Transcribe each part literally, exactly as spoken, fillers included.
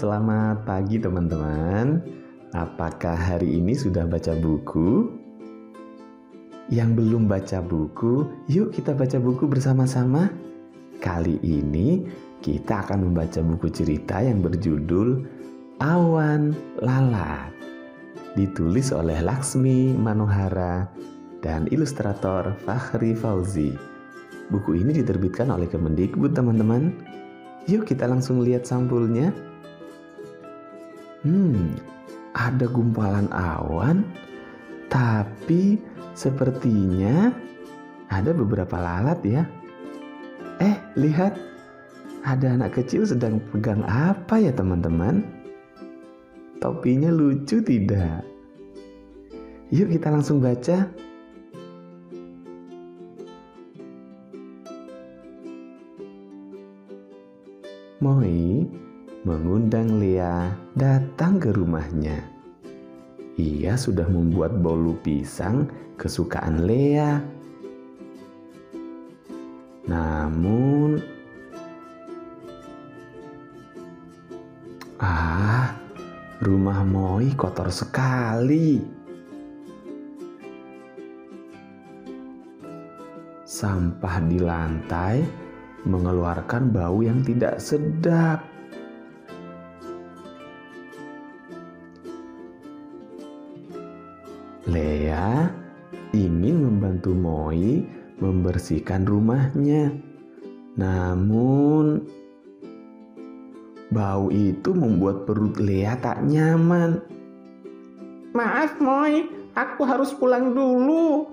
selamat pagi teman-teman. Apakah hari ini sudah baca buku? Yang belum baca buku, yuk kita baca buku bersama-sama. Kali ini kita akan membaca buku cerita yang berjudul Awan Lalat, ditulis oleh Laksmi Manohara dan ilustrator Fahri Fauzi. Buku ini diterbitkan oleh Kemendikbud, teman-teman. Yuk kita langsung lihat sampulnya. Hmm, ada gumpalan awan, tapi sepertinya ada beberapa lalat ya. Eh, lihat, ada anak kecil sedang pegang apa ya teman-teman? Topinya lucu tidak? Yuk kita langsung baca. Moi mengundang Lea datang ke rumahnya. Ia sudah membuat bolu pisang kesukaan Lea. Namun, ah, rumah Moi kotor sekali. Sampah di lantai mengeluarkan bau yang tidak sedap. Lea ingin membantu Moi membersihkan rumahnya. Namun, bau itu membuat perut Lea tak nyaman. "Maaf, Moi, aku harus pulang dulu,"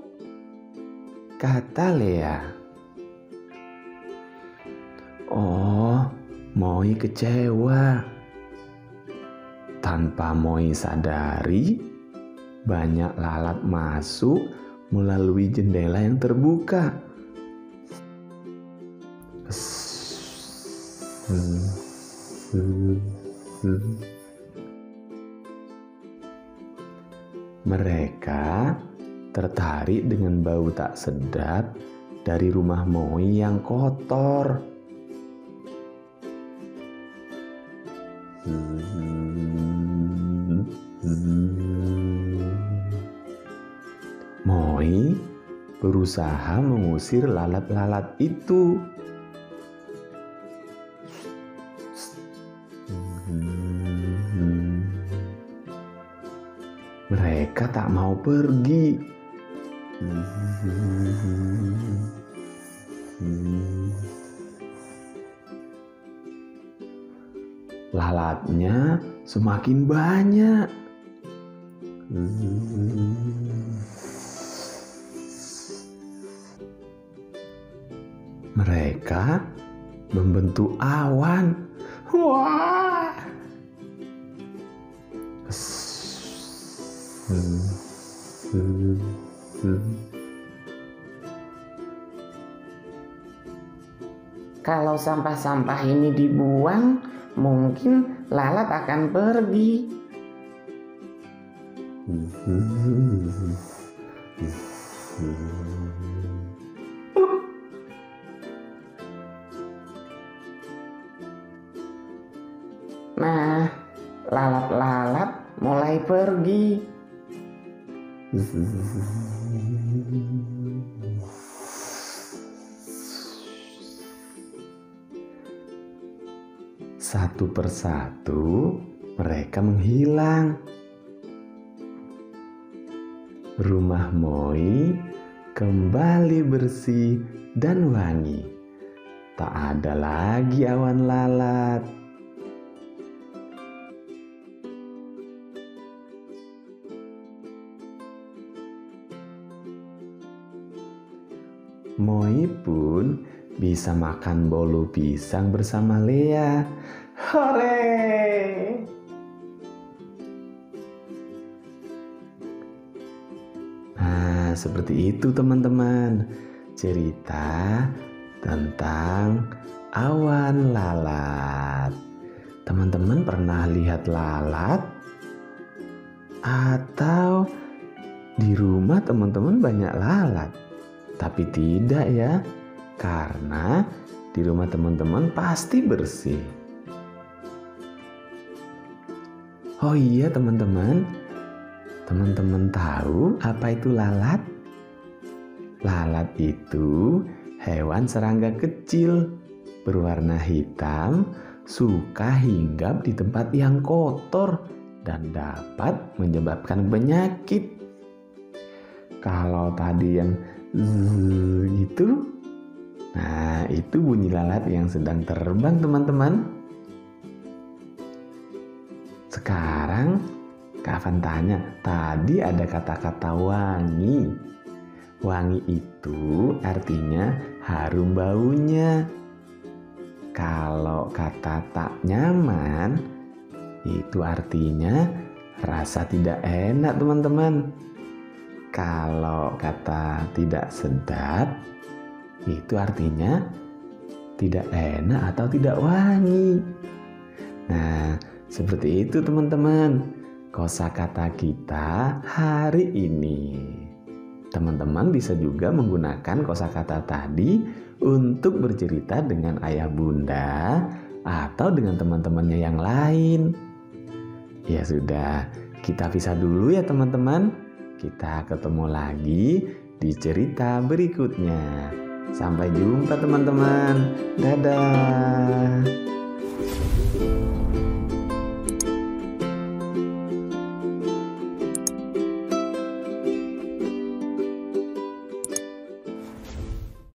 kata Lea. Oh, Moi kecewa. Tanpa Moi sadari, banyak lalat masuk melalui jendela yang terbuka. Mereka tertarik dengan bau tak sedap dari rumah Moi yang kotor. Moi berusaha mengusir lalat-lalat itu. Mereka tak mau pergi. Lalatnya semakin banyak. Mereka membentuk awan. Wah! Kalau sampah-sampah ini dibuang, mungkin lalat akan pergi. Uh. Nah, lalat-lalat mulai pergi. Satu persatu mereka menghilang. Rumah Moi kembali bersih dan wangi. Tak ada lagi awan lalat. Moi pun bisa makan bolu pisang bersama Lea. Hore! Nah, seperti itu teman-teman. Cerita tentang awan lalat. Teman-teman pernah lihat lalat? Atau di rumah teman-teman banyak lalat? Tapi tidak ya. Karena di rumah teman-teman pasti bersih. Oh iya teman-teman, teman-teman tahu apa itu lalat? Lalat itu hewan serangga kecil berwarna hitam, suka hinggap di tempat yang kotor dan dapat menyebabkan penyakit. Kalau tadi yang zzz itu, nah itu bunyi lalat yang sedang terbang teman-teman. Sekarang Kak Avan tanya, tadi ada kata-kata wangi. Wangi itu artinya harum baunya. Kalau kata tak nyaman, itu artinya rasa tidak enak teman-teman. Kalau kata tidak sedap, itu artinya tidak enak atau tidak wangi. Nah, seperti itu teman-teman kosakata kita hari ini. Teman-teman bisa juga menggunakan kosakata tadi untuk bercerita dengan ayah bunda atau dengan teman-temannya yang lain. Ya sudah, kita pisah dulu ya teman-teman. Kita ketemu lagi di cerita berikutnya. Sampai jumpa teman-teman. Dadah.